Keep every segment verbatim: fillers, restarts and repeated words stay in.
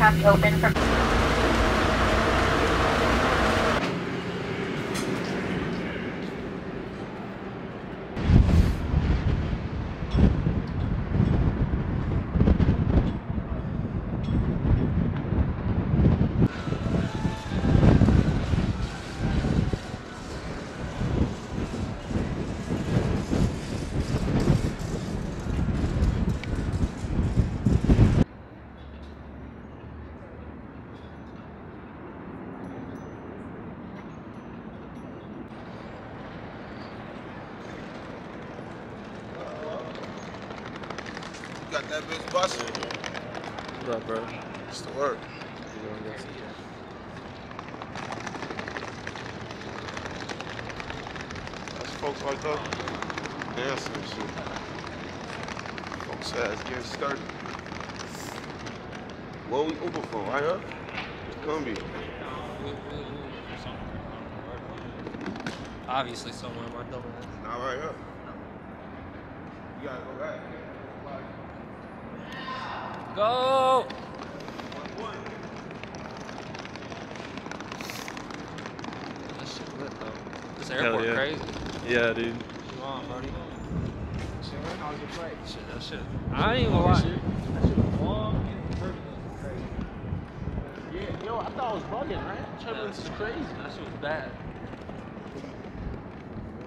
aircraft open for... Got that bitch busted. What's up, bro? It's the work. That's folks like that. Dancing and shit. Folks ass getting started. What we Uber for, right up? It's gonna be. Obviously somewhere in my double. Not right up. You gotta go back. Go! That shit lit though. This airport yeah. crazy. Yeah, dude. Come on, buddy. Shit, how's your flight? Shit, that shit. I ain't gonna lie. That shit was long and perfect. Crazy. Yeah, yo, I thought I was bugging, right? Turbulence is crazy. That shit was bad.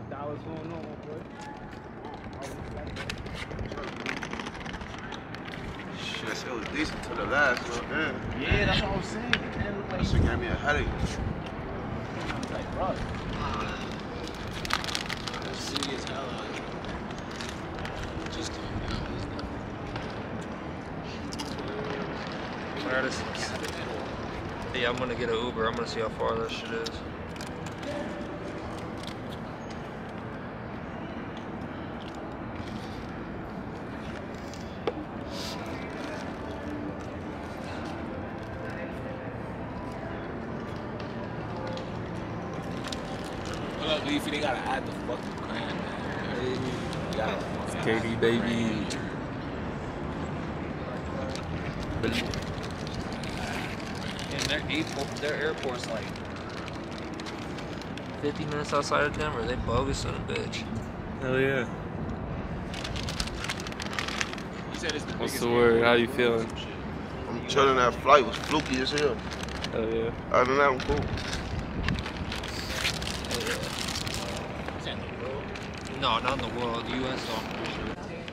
That was going on, boy. Shit, it was decent to the last, bro. Damn. Yeah, that's what I'm saying. Damn, like, that shit gave me a headache. I was like, bro. That's serious hell out here. Just don't know this now. Alright, this is... Yeah, I'm gonna get an Uber. I'm gonna see how far that shit is. Leafy, they gotta add the fucking clan, man. It's K D, baby. And their airport, their airport's like fifty minutes outside of Denver. They bogus on a bitch. Hell yeah. You said it's the What's the word? How you feeling? I'm chilling. That flight was fluky as hell. Hell yeah. Other than that, I'm cool. No, not in the world. The U S don't appreciate it.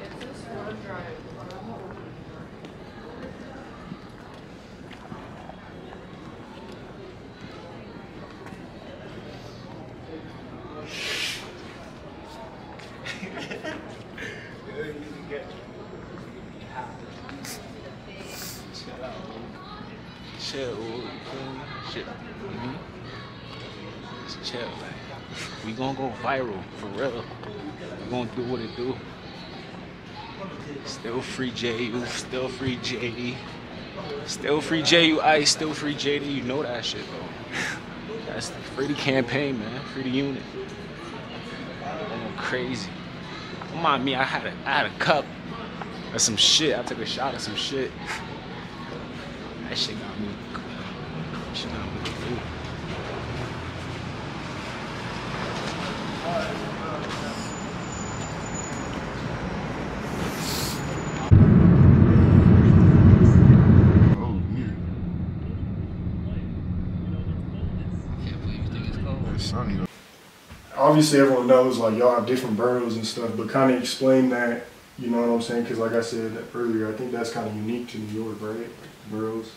It's a slow drive. Shut up. Shut up. Shut up. Just chill, man. We gonna go viral, for real. We gonna do what it do. Still free J U, still free J D. Still free J U I, still free J D. You know that shit, though. That's free the campaign, man. Free the unit. I'm crazy. Come on, me, I had a, I had a cup of some shit. I took a shot of some shit. That shit got me. That shit got me cool. Obviously, everyone knows, like, y'all have different boroughs and stuff, but kind of explain that, you know what I'm saying? Because, like I said earlier, I think that's kind of unique to New York, right? Like, boroughs.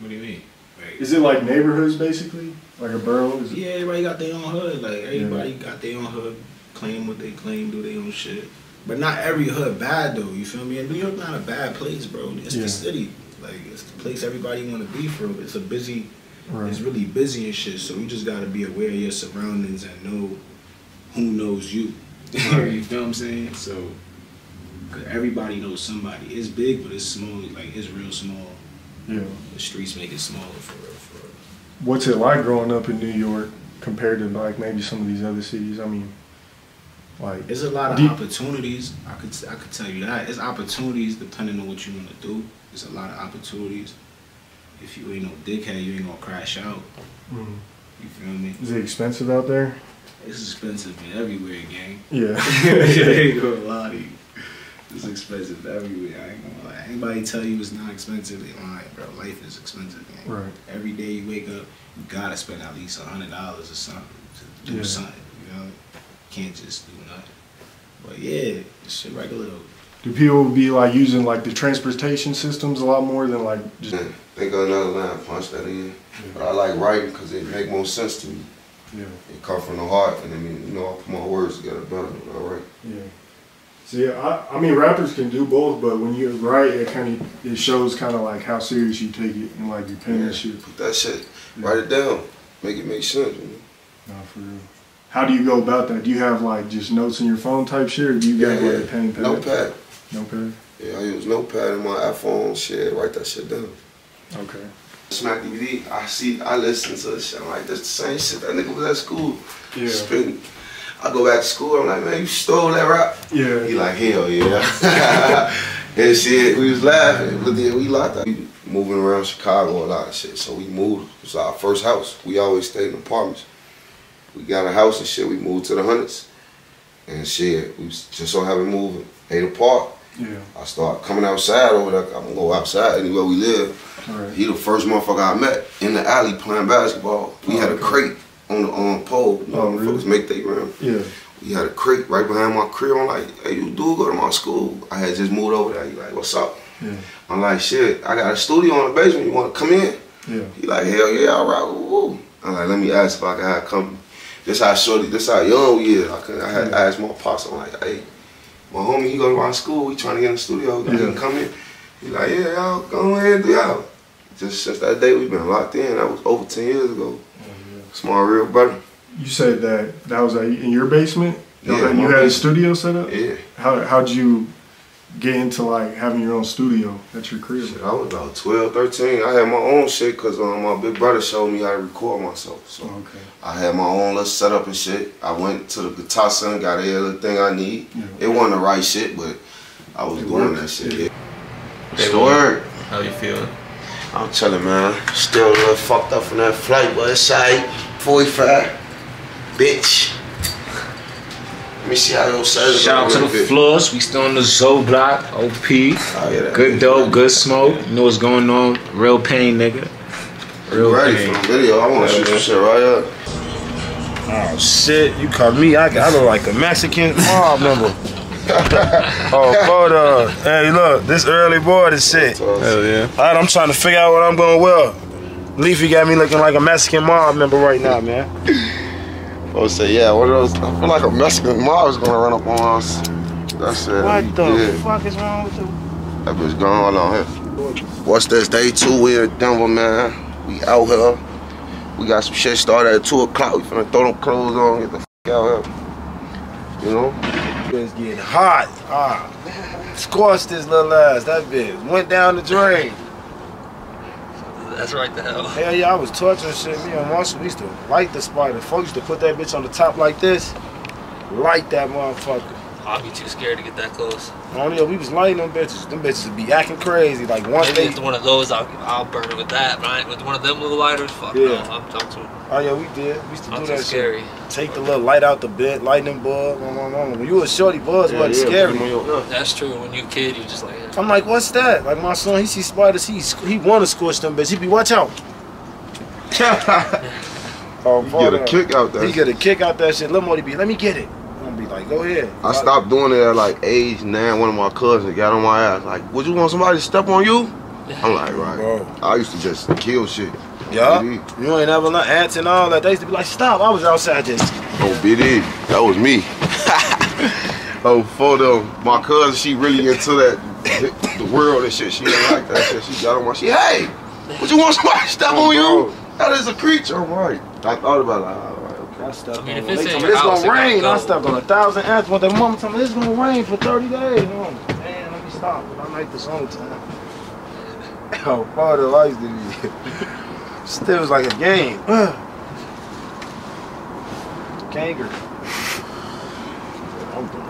What do you mean? Like, is it like neighborhoods, basically? Like a borough? Is yeah, everybody got their own hood. Like, everybody yeah. got their own hood, claim what they claim, do their own shit. But not every hood bad, though, you feel me? And New York's not a bad place, bro. It's yeah. the city. Like, it's the place everybody want to be from. It's a busy... Right. It's really busy and shit, so you just gotta be aware of your surroundings and know who knows you. Right. You feel what I'm saying? So, cause everybody knows somebody. It's big, but it's small. Like, it's real small. Yeah. The streets make it smaller for real, for real. What's it like growing up in New York compared to, like, maybe some of these other cities? I mean, like... There's a lot of opportunities. I could, I could tell you that. It's opportunities depending on what you want to do. There's a lot of opportunities. If you ain't no dickhead, you ain't gonna crash out. Mm-hmm. You feel me? Is it expensive out there? It's expensive in everywhere, gang. Yeah. I ain't gonna lie to you. It's expensive everywhere. I ain't gonna lie. Anybody tell you it's not expensive, they lying, bro. Life is expensive, gang. Right. Every day you wake up, you gotta spend at least a hundred dollars or something to do yeah. something. You know, you can't just do nothing. But yeah, this shit right a little. Do people be like using like the transportation systems a lot more than like just? Yeah. Think of another line, punch that in. Yeah. But I like writing because it make more sense to me. Yeah. It comes from the heart, and I mean, you know, I put my words together better when I write. Yeah. See, I, I mean, rappers can do both, but when you write, it kind of it shows kind of like how serious you take it and like you pen yeah. and shit. Put that shit. Yeah. Write it down. Make it make sense. You know? Nah, for real. How do you go about that? Do you have like just notes in your phone type shit, or do you yeah, got yeah. like a pen, pad? Notepad. Notepad. Yeah, I use notepad in my iPhone. Shit, write that shit down. Okay. Smack D V D, I see, I listen to this shit. I'm like, that's the same shit that nigga was at school. Yeah. Spitting. I go back to school, I'm like, man, you stole that rap. Yeah. He like, hell yeah. And shit, we was laughing, but then we locked up. We moving around Chicago a lot of shit, so we moved. It was our first house. We always stayed in apartments. We got a house and shit, we moved to the hundreds. And shit, we just so haven't moved. Ate apart. Yeah. I start coming outside over there. I'm gonna go outside anywhere we live. Right. He the first motherfucker I met in the alley playing basketball. We oh, had a okay. crate on the um, pole. You know, oh, really? Motherfuckers make they round. Yeah. We had a crate right behind my crib. I'm like, hey, you do go to my school. I had just moved over there. He like, what's up? Yeah. I'm like, shit, I got a studio in the basement. You wanna come in? Yeah. He like, hell yeah, all right. Woo. I'm like, let me ask if I can have company. This how shorty, this how young we is. I, could, I had yeah. asked my pops. I'm like, hey. My homie, he go to my school, we trying to get in the studio, he didn't come in. He like, yeah, y'all, go ahead, do y'all. Just since that day, we've been locked in. That was over ten years ago. Oh, yeah. It's my real brother. You said that that was like in your basement? Yeah. You had basement. A studio set up? Yeah. How, how'd you get into like having your own studio at your crib? Shit, I was about twelve, thirteen. I had my own shit because um, my big brother showed me how to record myself. So okay. I had my own little setup and shit. I went to the Guitar Center, got every little thing I need. Yeah. It wasn't the right shit, but I was it doing worked. That shit. Yeah. It's hey, the word. How you feeling? I'm telling man, still a little fucked up from that flight, but it's like forty-five, bitch. Let me see how those shout out to the bit. Floors. We still on the Zo block, O P. Oh, yeah, good dope, good smoke. Yeah. You know what's going on. Real pain, nigga. Real ready pain. For the video. I want to shoot this shit right up. Oh shit! You caught me. I, I look like a Mexican mob member. Oh, photo. Hey, look, this early boy, this shit. Hell yeah. All right, I'm trying to figure out what I'm going with. Leafy got me looking like a Mexican mob member right now, man. Oh, say yeah, what are those? I feel like a Mexican mob is gonna run up on us. That's it. What the yeah. fuck is wrong with you? That bitch gone on here. What's this? Day two, we in Denver, man. We out here. We got some shit started at two o'clock. We finna throw them clothes on, get the fuck out here. You know? It's getting hot. Ah, scorched this little ass. That bitch went down the drain. That's right the hell. Hell yeah, I was torturing shit. Me and Marshall, we used to light the spider. Folks used to put that bitch on the top like this. Light that motherfucker. I'll be too scared to get that close. Oh yeah, we was lighting them bitches. Them bitches would be acting crazy. Like one maybe day. If it's one of those, I'll, I'll burn it with that, right? With one of them little lighters, fuck yeah. No, I'm, I'm too. Oh yeah, we did. We used to I'm do that scary. Shit. Take the little light out the bed, lightning bug. When you was shorty, bugs yeah, wasn't yeah, scary. No, that's true. When you a kid, you just like. Yeah. I'm like, what's that? Like my son, he see spiders. He he want to scorch them bitches. He be watch out. Oh, he get a kick out that. He get a kick out that shit. Let Morty be. Let me get it. I'm be like, go ahead. I stopped doing it at like age nine. One of my cousins got on my ass. Like, would you want somebody to step on you? I'm like, right. Bro. I used to just kill shit. Yeah, you ain't ever not aunts and all that. They used to be like, stop, I was outside just. Oh, B D, that was me. Oh, photo. My cousin, she really into that, the world and shit. She didn't like that shit. She got on my shit. Hey, what you want somebody to step oh, on you? Bro. That is a creature. I'm right. I thought about it. All right, okay. I stepped I mean, on it. They told me it's gonna rain. Go. I stepped on a thousand aunts. When their mama told me it's gonna rain for thirty days. Man, let me stop. I like this all the time. Oh, photo, I used to be. Still was like a game. Kanger. I'm done.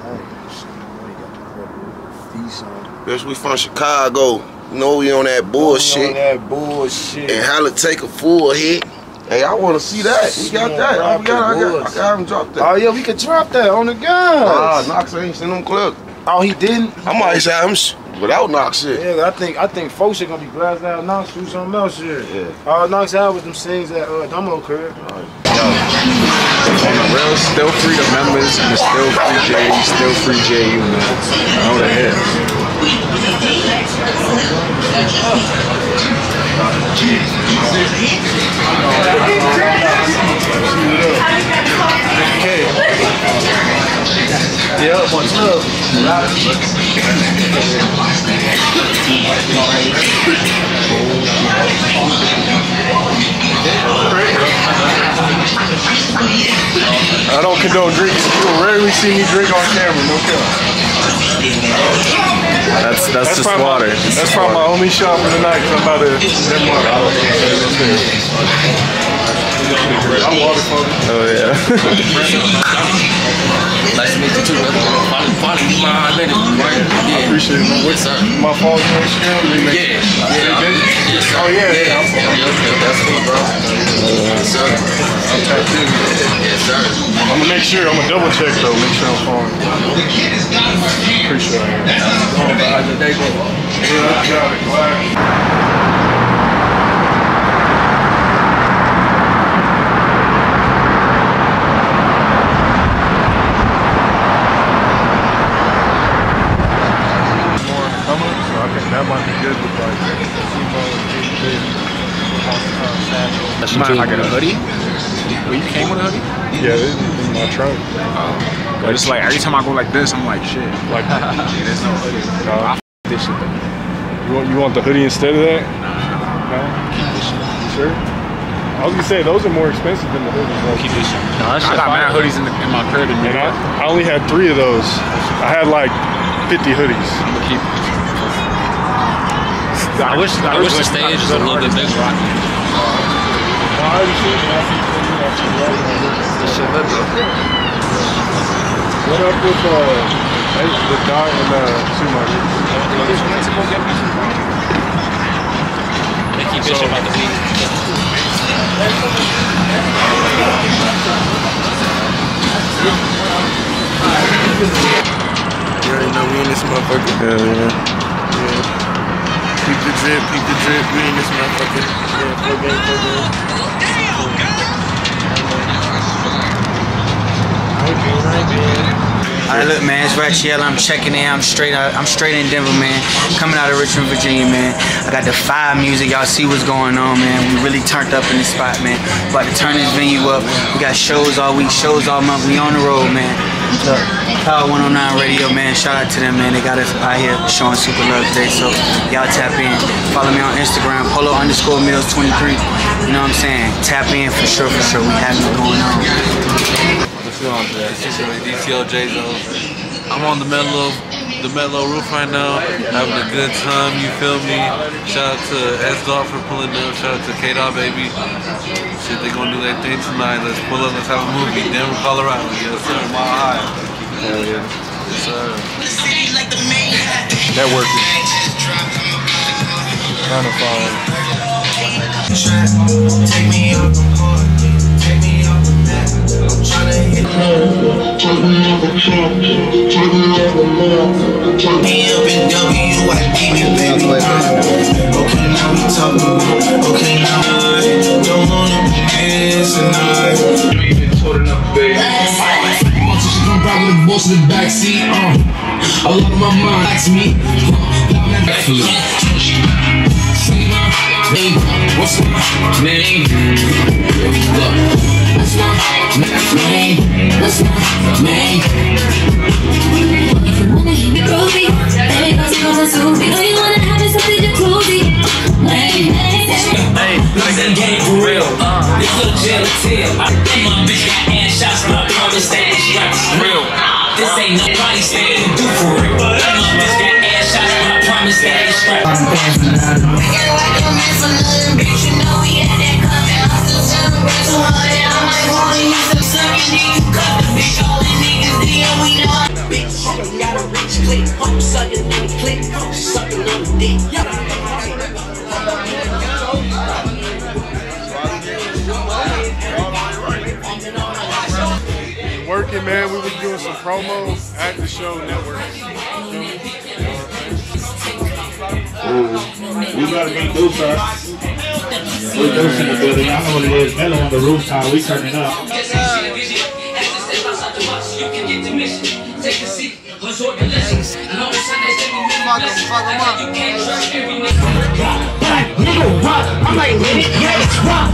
I ain't got the these songs. Bitch, we from Chicago. You know we on that bullshit. Know that bullshit. And how to take a full hit. Hey, I want to see that. We got that. Oh, we got, I, got, I got him dropped that. Oh, yeah, we could drop that on the guns. Ah, Knox ain't seen them clips. Oh, he didn't? I might say I'm without Knox shit. Yeah, I think I think folks are going to be blasting out Knox do something else shit. Yeah. Uh, Knox out with them things that uh, Domo curb. All right. On the real, still free to members and still free J, still free J U, man. I know the hell. Yeah, what's up? I don't condone drinking. You will rarely see me drink on camera, no kill. That's, that's, that's just water. My, that's just probably water. My only shot for the night, because I'm about to drink water. I'm water focused. Oh, yeah. Nice to meet you, too, brother. I appreciate it. My fault is on screen. Yeah. Oh, yeah. Yeah, that's cool, bro. Yes, sir. Yes, sir. I'm going to make sure. I'm going to double check, though. Make sure I'm following. Appreciate it. Yeah, I got it. Mine, I got a hoodie. Well, you came with a hoodie? Yeah, this is my trunk. Oh. But it's like every time I go like this, I'm like, shit. Like, yeah, there's no hoodie. No. I f this shit though. You want, you want the hoodie instead of that? Nah. No? Keep this shit. You sure? I was gonna say, those are more expensive than the hoodies. Bro. Keep this shit. No, I got mad hoodies in, the, in my crib. And I, I only had three of those. I had like fifty hoodies. I'm gonna keep it. I wish, I wish the stage was a little bit bigger. I already seen it, I see this shit lit though. What up with uh, the guy in the supermarket? They keep bitching about the beat. You already know we in this motherfucker. Yeah, yeah. Yeah. Peep the drip, peep the drip, we in this motherfucker. Yeah, full game, full game. Alright, look, man, it's Rachiel. I'm checking in. I'm straight out. I'm straight in Denver, man. Coming out of Richmond, Virginia, man. I got the fire music. Y'all see what's going on, man. We really turned up in this spot, man. About to turn this venue up. We got shows all week, shows all month. We on the road, man. Look, Power one oh nine Radio, man. Shout out to them, man. They got us out here showing super love today. So y'all tap in. Follow me on Instagram, polo underscore mills twenty-three. You know what I'm saying? Tap in for sure, for sure. We have it going on. I'm on the Mellow, the Mellow roof right now, having a good time. You feel me? Shout out to S dot for pulling up. Shout out to K dot baby. Shit, they gonna do their thing tonight. Let's pull up. Let's have a movie. Denver, Colorado. Yes sir. My high. Hell yeah. Yes sir. Networking. Trying to follow. Take me up the court. I love my mind, that's me. What's my name? Look. What's my name? What's my name? If you wanna hit me groovy, baby, don't you wanna zoom me? Don't you wanna have it something to prove me? Hey, hey, hey, like that game for real. Uh, this little gelatin. I think my bitch got ass shots, but I promise that it's not real. This ain't nobody standing to do for real. But my bitch got ass shots, but I promise that it's not real. Girl, I don't mess with nothing, bitch. You know we had that coming. I'm still celebrating so hard. Bitch, all the niggas, damn, we done. Bitch, you gotta reach, click, hope, suck, and niggas. Working, man. We was doing some promos at the show network. Ooh, we better make do, sir. We're doing the building. I know what it is. Mellow on the roof how we turning up. I'm like, let it, yeah, it's rock.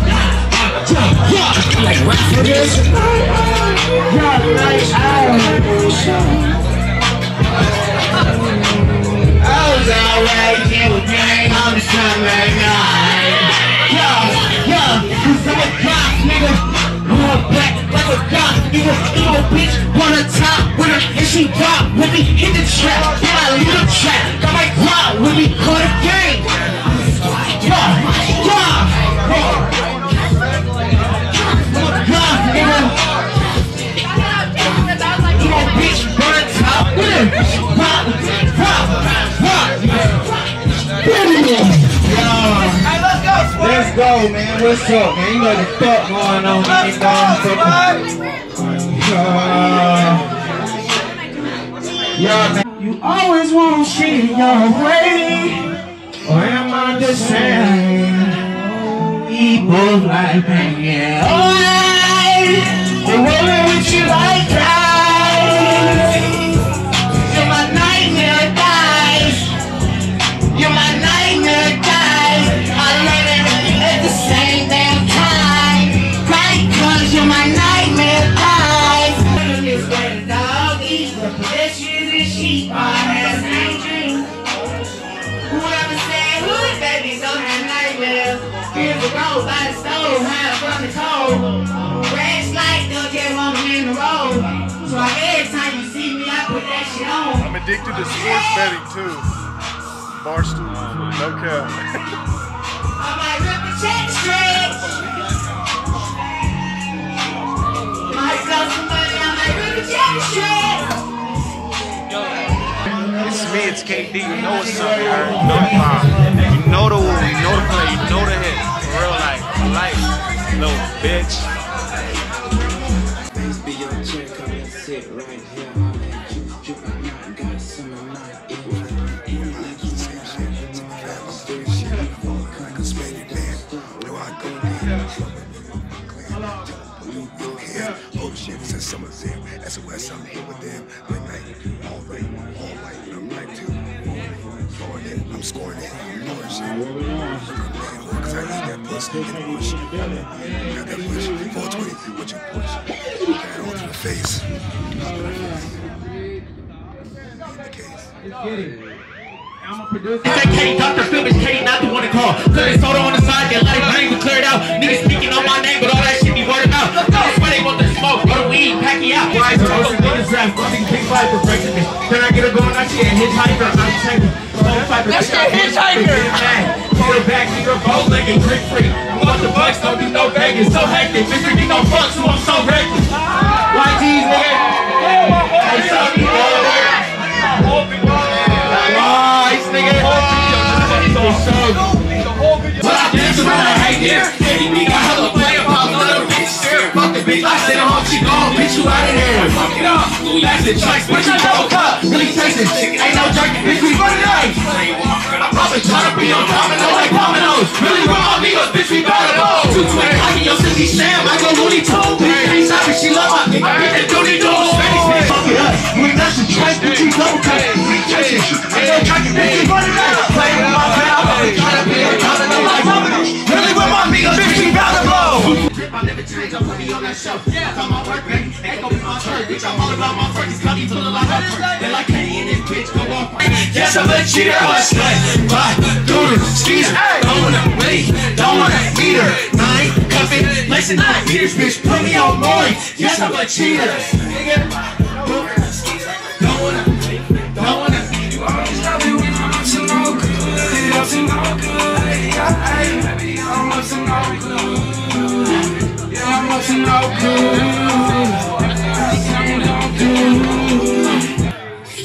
I'm like, what for this? Y'all like, I I was alright, yeah, with gang, I'm just trying to make it. Yo, yo, cause I'm a cop, nigga. More black, like a cop, nigga. Evil bitch, wanna top with her, and she rock with me, hit the trap, yeah, I leave the trap. Got my clock with me, call the gang. Yo, yo, yo. Let's go, man. What's up, man? You know the fuck going on. Let's go, man. You always want to see your way, or am I the same? People like me, yeah. Alright, the woman with you like that. By the stove, high from the cold. Rash light, don't get one in the road. So every time you see me, I put that shit on. I'm addicted to sports betting too. Barstool, no cap. I might rip a check stretch. Might sell some money, I might rip a check stretch. It's me, it's K D. You know what's up, you know the vibe. You know the word, you know the play, you know the hit. Real life, life, little bitch. Please be your chick, I'm gonna sit right here. I'll let you drip at night, got some of my ear. And like you said, I had to cut the stairs. She had a full crack of spade, man. No, I go there. Blue, blue hair, old shit, since summer's in. S O S, I'm here with them. Midnight, all right, all right. I'm right too. I'm scoring it, I'm doing shit. I need that push, get a push, got that push, four twenty, what you push, get on to the face, in the case. Let's get it. I'm a producer. That K, Doctor Phil is K, not the one to call. Clear the soda on the side, that light language cleared out. Niggas speaking on my name, but all that shit be worried about. That's why they want the smoke, or the weed, pack it out. Why I told them niggas rap, fucking big fight for breaking me. Then I get a going, I see a hitchhiker, I'm checking. That's the hitchhiker! The back, nigga, bold legged, trick freak. I'm off the bucks, don't do no begging. So hectic, Mister Get no fuck, so I'm so reckless. Y Gs, nigga. Hey, suck me, boy. Lies, nigga. But I dance around and hate this. Any nigga, I hella play about another bitch. Sure, fuck the bitch. I said, I'm home, she gone. Bitch, you out of here. Fuck it up. That's the choice. Bitch, I don't cut. Really taste this chicken. Ain't no jerky, bitch, we run it up. I've been trying to be on domino like dominoes. Really raw amigos, bitch, we gotta go. two twenty, I get your sissy Sam, I go Looney Tunes. Bitch, ain't stopping, she love my nigga. I get that doody doo. Spanish bitch, fuck it up. We got some trash, bitch, we double cut. We catch it, ain't no tracking, bitch, we run it up. Play with my man, I've been trying to be on domino like dominoes. Really with my amigos, bitch, we gotta blow. I never change, I put me on that shelf. I got my work, baby, ain't gon' be my turn. Bitch, I'm all about my work, it's got me feeling like I work. They like Kenny and this bitch, go on. Yes, I'm a cheater, I'm a slut. I do the skeezer, don't wanna wait, don't wanna meet her. Nine, cuffin, listen, I hear this bitch, put me on morning. Yes, I'm a cheater. Nigga, don't wanna, don't wanna. You always love me when I'm up to no good, up to no good. Yeah, baby, I'm up to no good. Yeah, I'm up to no good. Yeah, I'm up to no good.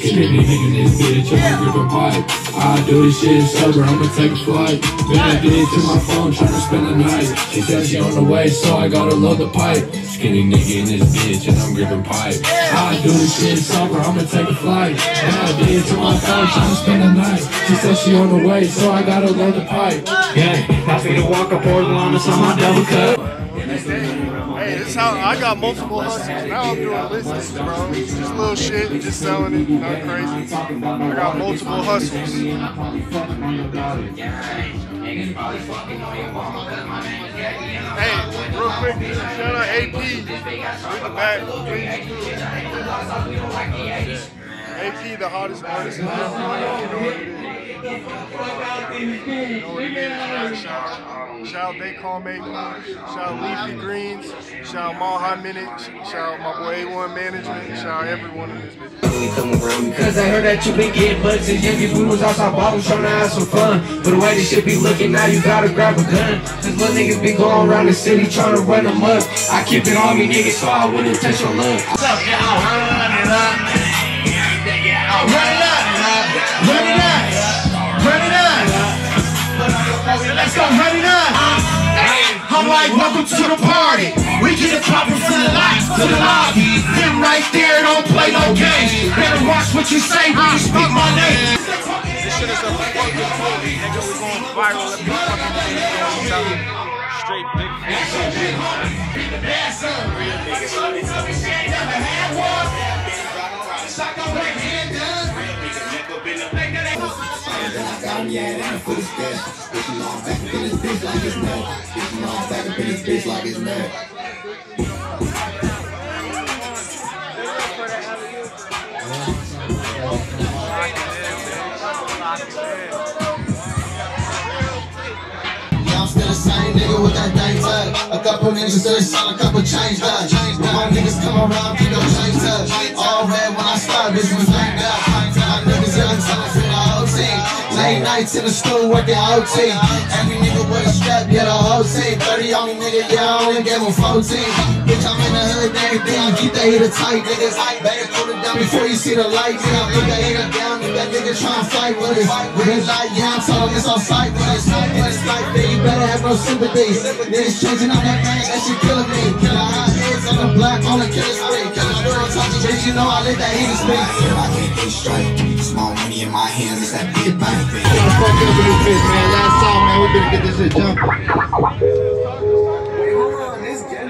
Nigga, nigga, nigga, nigga. bitch, I'ma grip a pipe. I do this shit sober, I'ma take a flight. Then I did it to my phone, tryna spend the night. She said she on the way, so I gotta load the pipe. Skinny nigga in this bitch, and I'm gripping pipe. I do this shit sober, I'ma take a flight. Then I did it to my phone, tryna spend the night. She said she on the way, so I gotta load the pipe. Yeah, I see the walk up or the line, it's on my double cup. Hey, this how I got multiple hustles. Now I'm doing business, bro. Just little shit, just selling it, not crazy. I got multiple hustles. Hey, real quick, shout out A P. In the back. A P, the hottest artist in the world. Shout out They Call Me, shout out Leafy Greens, shout out Maha Minute, shout out my boy A one Management, shout out everyone in this bitch. Cause I heard that you been getting bucks and young if we was outside bottles trying to have some fun. But the way this shit be looking now, you gotta grab a gun. Cause little niggas been going around the city trying to run them up. I keep it on me, niggas, so I wouldn't touch your love. What's up, y'all? Run it up. Run it up. Run it up. Run it up. Let's go, run it up. I'm like, welcome to the party. We get a clapping from the lights to the lobby. Him right there, don't play no games. Better watch what you say when you speak my name. This shit is a fucking movie. Nigga, we're going viral. Let me fucking tell you. Straight big ass. Nigga, back up in this bitch like it's mad. Yeah, I'm still the same nigga with that thing tucked. A couple niggas still sell a couple change up. My niggas come around, keep those change up. All red when I start, bitch was like that. My niggas yelling till I feel the whole team. Late nights in the store working O T. Every nigga with a strap, get a whole team. thirty on me, nigga, yeah, I only gave him fourteen. Bitch, I'm in the hood and everything, I keep that heater tight, niggas. Better cool it down before you see the light, nigga. I put that heater down, nigga, that nigga tryna fight with it. With his light, yeah, I'm talking, it's on sight with it. But it's like, man, you better have no sympathy. Niggas changing on that gang, that shit killing me. Kill our hot heads on the block, on the killer's street. Kill our girl, talking, bitch, you know I let that heater speak. I keep things straight. Small money in my hands, it's that big bang. What the fuck up with this bitch, man? Last time, man, we better get this shit jumping.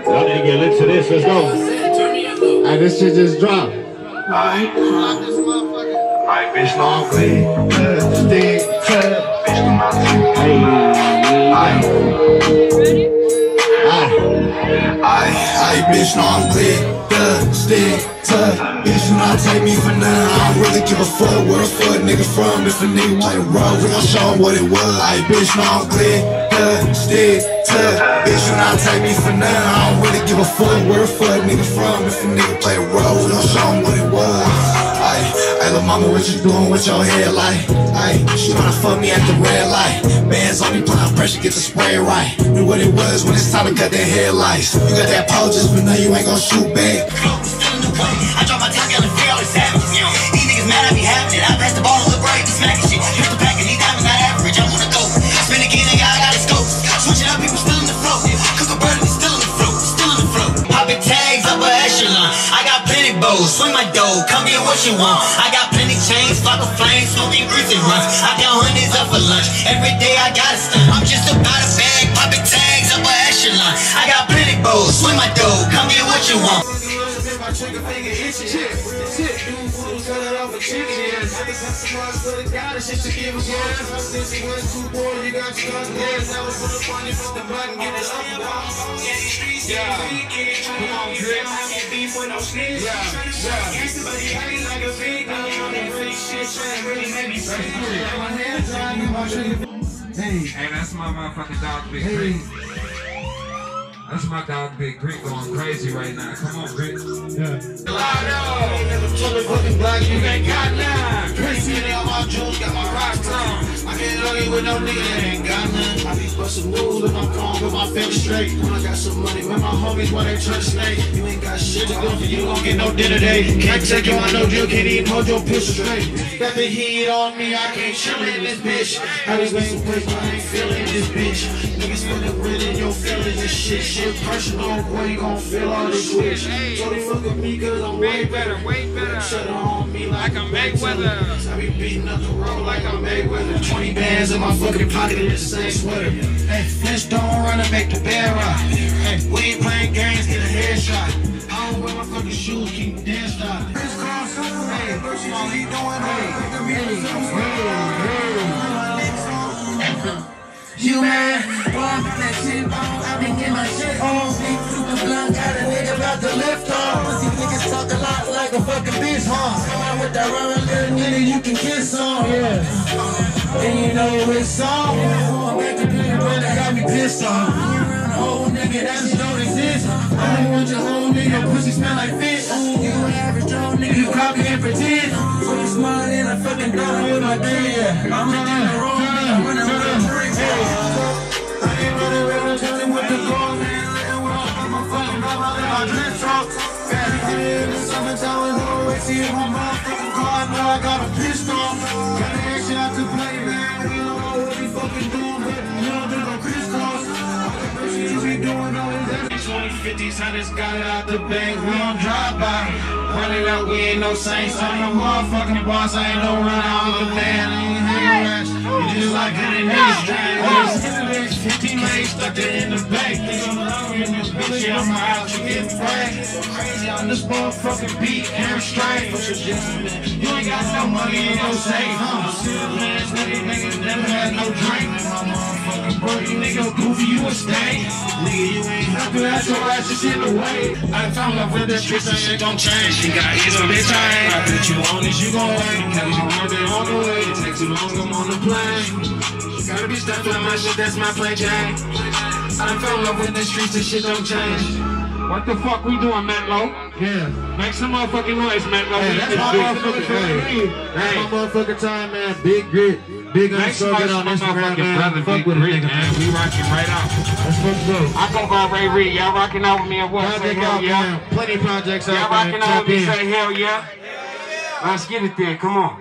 Y'all need to get lit to this, let's go. Hey, this shit just dropped. Alright, alright, bitch, long clean. Stick, cut, bitch, come out. Hey, alright. Alright, bitch, long clean. Stick tough, bitch, you not take me for nothing. I don't really give a fuck where a fuck nigga from. If a nigga wanna roll, we gon' show him what it was. Aight, bitch, no, I'm clear, stick tough, bitch, you not take me for nothing. I don't really give a fuck where a fuck nigga from. If a nigga play a role, we gon' show him what it was. Hey, lil' mama, what you doing with your head like? Hey, she tryna fuck me at the red light. Bands on me, applying pressure, get the spray right. Knew what it was when it's time to cut their headlights. You got that pole just but now you ain't gon' shoot back. I drop my top, yelling fear, all the savages. These niggas mad, I be having it. I pass the ball to LeBron, he be smacking shit. Here's the package, these diamonds not average. I wanna go spin again, nigga, I got a scope. Switch it up, people still in the flow. Cause the burden is still in the flow, still in the flow. Popping tags up an echelon. I got plenty bows, swing my dough, come get what you want. I got plenty chains, flock of flames, smoking greasy runs. I got hundreds up for lunch, every day I got a stunt. I'm just about a bag, popping tags up an echelon. I got plenty bows, swing my dough, come get what you want. My trigger finger itching, cut it off a chicken. I just have some words for the god, shit to give a gun. Since you went too bored, you got drunk hands. I was so funny, put the button, get it up, boss. Yeah, come on, Drip. I can't be for no snitch. Yeah, yeah. Somebody hanging like a big gun. That pretty shit, trying really make me break. Let my hands dry, get my trigger. Hey, hey, that's my motherfucking dog, Big Crazy. That's my dog, Big Greek, going crazy right now. Come on, Greek. Yeah. Ain't never fucking fucking black, you ain't got none. Crazy, they all my jewels, got my rocks on. I can't look with no nigga that ain't got none. I be bustin' moves if I'm calm with my family straight. When I got some money, with my homies, while they try to snake. You ain't got shit. shit is good for you, won't get no dinner today. Can't check your I no deal, can't even hold your pistol straight. Got the heat on me, I can't chill in this bitch. I just made some place, but I ain't feeling this bitch. Niggas put the real in your feelings and shit. Shit personal, boy, you gon' feel all this switch. So they fuck with me cause I'm way better, way better. Shut on me like I'm Mayweather. I be beating up the road like I'm Mayweather. Twenty bands in my fucking pocket in the same sweater. Hey, Flintstone running back to bed rock. Hey, we ain't playing games, get a headshot. I don't wear my fucking shoes, keep the dance stop. It's called soon, hey, what you gonna be doing? Hey, hey, hey, hey. You man, well, that shit on, I been getting my shit on. Big super blunt, got a nigga about to lift off. Pussy niggas talk a lot like a fucking bitch, huh? Come out with that rubber little nigga you can kiss on, yeah. And you know it's on. I'm back to play, but I got me pissed off. You around a whole nigga, that shit don't exist. I don't want your whole nigga, pussy smell like fish. You an average old nigga, you copy and pretend. So you smile and I fucking done with my day, yeah. I'm in the wrong nigga, when I'm with the tricks, yeah. See if my motherfucking car, but I got a pistol. Got an action out to play, man. We don't know what we fucking doing, but we don't do no crisscross. All the bitches you be doing all that. twenty fifties, I just got it out the bank. We don't drive by. Run it out, we ain't no saints. I'm no motherfucking boss. I ain't no runner. I'm the man. I ain't hanging rats. You just like an industry. fifteen lanes stuck in the bank. They gonna hurry in this bitch. Yeah, I'm out to get fracked. Crazy on this motherfucking beat. Air strike. You ain't got no money in your safe. I'm a silly ass nigga. Niggas never had no drink. My motherfucking bro, you nigga goofy, you a stank. Nigga, you ain't helping out your ass just in the way. I found love with the streets and shit don't change. You got hit on this train. I put you on this, you gon' wait. Cause my mother on the way. It takes too long, I'm on the plane. Gotta be stuck with my shit, that's my play, Jack. I fell in love with the streets and shit don't change. What the fuck we doing, Matlow? Yeah. Make some motherfucking noise, Matlow. Hey, that's my motherfucking time. Hey. That's my motherfucking time, man. Big grit. Big underscore get on Instagram, man. Brother, fuck with grit, nigga, man. We rocking right out. Let's fucking go. I go by Ray Reed. Y'all rocking out with me at what? Project out, man. Plenty of projects out, man. Y'all rocking out with me, say hell yeah. Let's get it then, come on.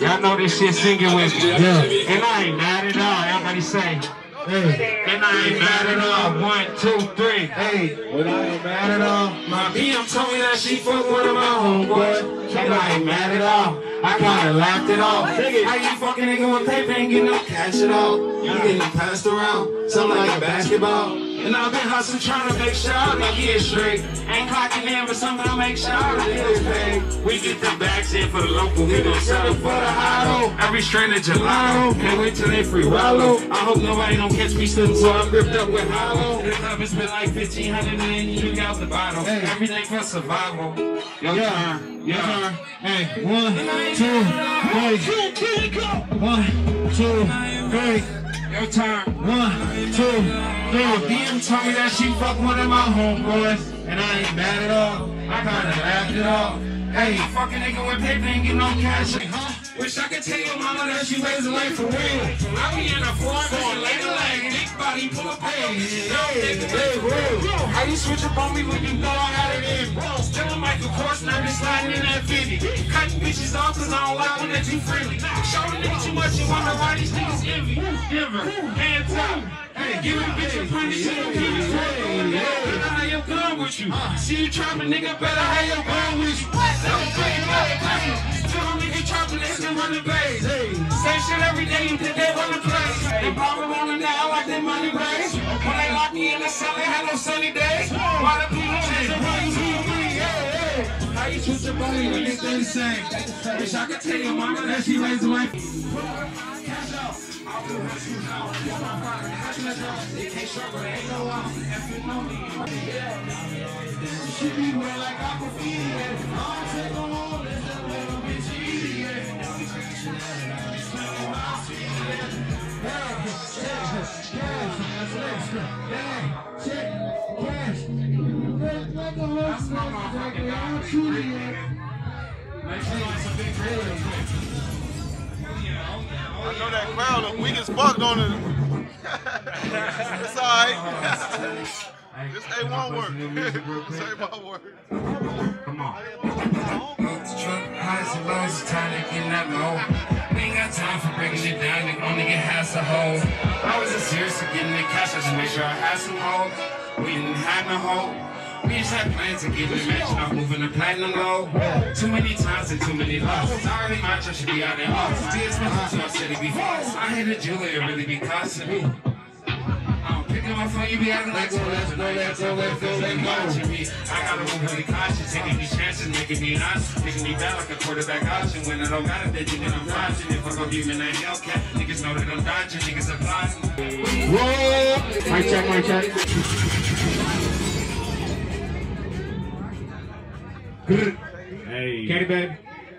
Y'all know this shit singing with me. Yeah. And I ain't mad at all, everybody say. Hey. And I ain't mad at all, one, two, three. Hey, well, I ain't mad at all. My B M told me that she fucked one of my homeboys. And I ain't mad at all. I kinda laughed it off. How you fucking nigga with paper ain't getting no cash at all? You getting passed around, something like a basketball. And I've been hustling trying to make sure I make it straight. Ain't clocking in, but somehow make sure I get paid. We get the backs in for the local, we gon' sell it for the hollow. Every strain of gelato, can't wait till they free wallow. I hope nobody don't catch me slipping, so I'm gripped up with hollow. The club has been like fifteen hundred and you got the bottle. Hey. Everything for survival. Yo, yeah. Turn. Yo, turn. Hey, one, two, three. One, two, three. Your turn. One, two, three. B M told me that she fucked one of my homeboys. And I ain't mad at all. I kinda laughed it off. Hey, fucking nigga with paper ain't get no cash. Huh? Wish I could tell your mama that she raised a leg for real. I be in a foreign leg to leg. Big body full of pain. Yo, nigga, they real. How you switch up on me when you know I got it in? Still a Michael Kors and I be sliding in that fifty. Cutting bitches off cause I don't like when they're too friendly. Show the nigga too much, you wonder why these niggas envy. Denver, hands up, hey, give a bitch a punish to the people's way. Better have your gun with you. See you trapping, nigga, better have your gun with you. Don't play, play, play. Tell a nigga trapping, let's go run the base. Same shit every day, you think they run the place. They probably want it now like they money raised. When they lock me in the cell, they had no sunny days. Why the people chase and run to me, yeah, yeah. How you choose your body when they stay the same? Wish I could tell your mama that she raised a wife. I'll do what you know. You're my partner. How you let go? They can't struggle. They ain't no loss. If you know me, you be dead. You should be wet like aquafina. I'll take a hold. It's a little bit easier. Now we reaching out and I'll be smelling my feet. Yeah, yeah, yeah, yeah, yeah, yeah. Like a little smoke. Like a little chili. Make sure you want some big grills. I know that crowd, we just bugged on it. It's alright. This ain't one word. This ain't one word. Come on. We ain't got time for breaking it down. They only get half a hoe. I was just serious to getting the cash. I just make sure I had some hope. We didn't have no hope. We just had plans to get the match, I'm moving the platinum low. Too many times and too many losses. I already my church should be out in office. It's my so I said it before. I hate a jeweler, it really be costing me. I'm picking my phone, you be acting like two left, no left, no left, no left, watching me. I gotta move really cautious, taking these chances, making me honest, making me bad like a quarterback option. When I don't got it, they think that I'm dodging. If I go give me that Hellcat, niggas know that I'm dodging, niggas are flying. Roll! Mic check, mic check. Hey, Katie baby,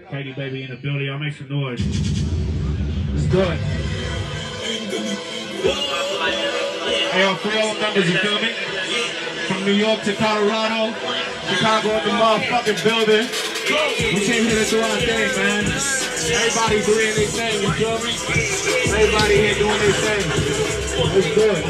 Katie baby in the building. Y'all make some noise. Let's do it. Hey, on three old numbers, you feel me? From New York to Colorado, Chicago in the motherfucking building. We came here to do our thing, man. Everybody doing their thing, you feel me? Everybody here doing their thing. Let's do it.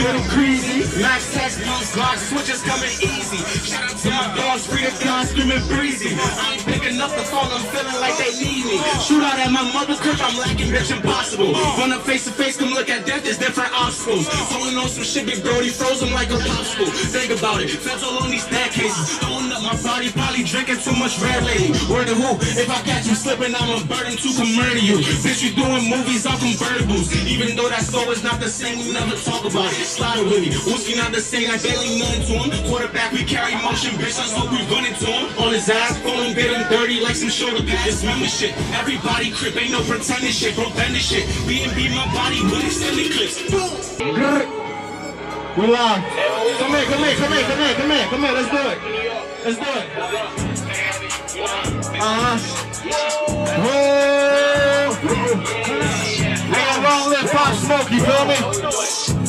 Little crazy, max text, most Glock switches coming easy. Shout out to my dogs, free to God, screaming breezy. I ain't picking up the phone, I'm feeling like they need me. Shoot out at my mother's crib, I'm lacking, bitch, impossible. Run up face to face, come look at death, there's different obstacles. Falling on some shit, big brody froze him like a popsicle. Think about it, feds all on these bad cases. Throwing up my body, probably drinking too much red lady. Word to who, if I catch you slipping, I'm a burden to come murder you. Bitch, you doing movies on convertibles. Even though that soul is not the same, we never talk about it. Slide with me, Wooski not the same, I barely nothing to him. Quarterback, we carry motion, bitch, I hope we run into him. On his ass, falling bit and dirty like some shoulder pads. It's mean shit, everybody crip, ain't no pretending shit, bro, bend this shit. B and B, my body, with extended clips. Boom! We live. Come here, come here, come here, come here, come here, come here, let's do it. Let's do it. Uh-huh. I got wrong lip, pop smoke, you feel me?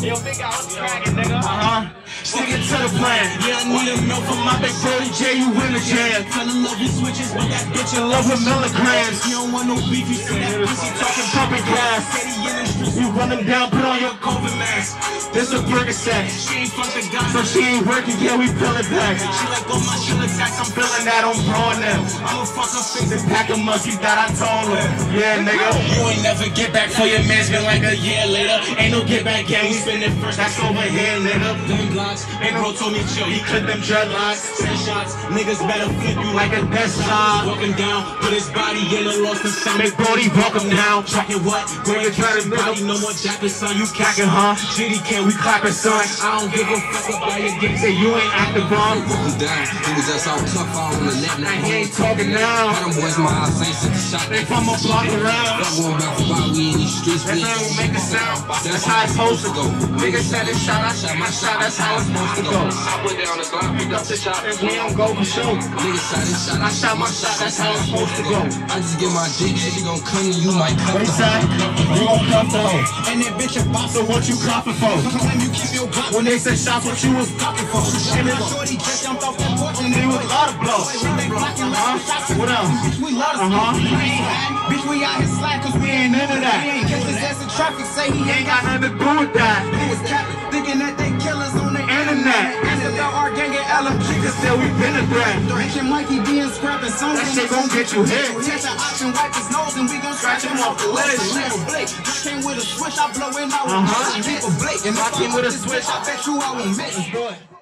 Yo, big out dragon, nigga. Uh-huh. Stick it to the plan. Yeah, I need a milk for my big brody J, you in the jam. Tell him love your switches, but that bitch in love with milligrams. You don't want no beef, you see that pussy talking pumping glass. You run them down, put on your COVID mask. This a burger sack. She ain't fucking got so she ain't working, yeah, we peeling back. She like all my shit like that, I'm feeling that on broad now. I'ma fuck her face and pack him up, you thought I told her. Yeah, nigga. You ain't never get back for your man's been like a year later. Ain't no get back, yeah, we it first, that's over here, nigga. Them blocks, they bro told me chill, he clipped them dreadlocks. Ten shots, niggas better flip you like a death shot. Walking down, put his body in a lost and sound. Big brody, walk him down. Tracking what? Girl, you try to body, no more japping, son. You cacking, huh? G D K, we clapping, son. I don't give a fuck about your game, say you ain't active, huh? Walking down, niggas that's all tough, all on the net. Now he ain't talking now. I done boys my eyes, ain't sick of shot. They from a block around. That won't back about we in these streets, we ain't make a sound. That's how it's supposed to go. Nigga said it shot, I shot my shot, that's how it's supposed to go. I put down the Glock, picked up the shot, and we don't go for show. Nigga said it shot, I shot my shot, that's how it's supposed to go. I just get my dick, if you gon' come to you, might cut the hoe. You gon' cuff the hoe. And that bitch a bop, so what you coppin' for? When you keep your block, when they said shots, what you was coppin' for? And that shorty just jumped off that porch, and they was out of blow. Uh-huh, what else? Bitch, we love us, bitch, we ain't hiding. Bitch, we out here slack, cause we ain't into that. We ain't catch his ass in traffic, say he ain't got nothing to do with that. Thinking that they kill us on the internet. After the our gang and L M kickers said we been a threat. Rich and Mikey being scrapping songs. That shit gon' get you hit. Catch an option, wipe his nose, and we gon' scratch him off the list. I came with a switch, I blow in my uh-huh. People Blake. And I came with a switch, I bet you I won't miss.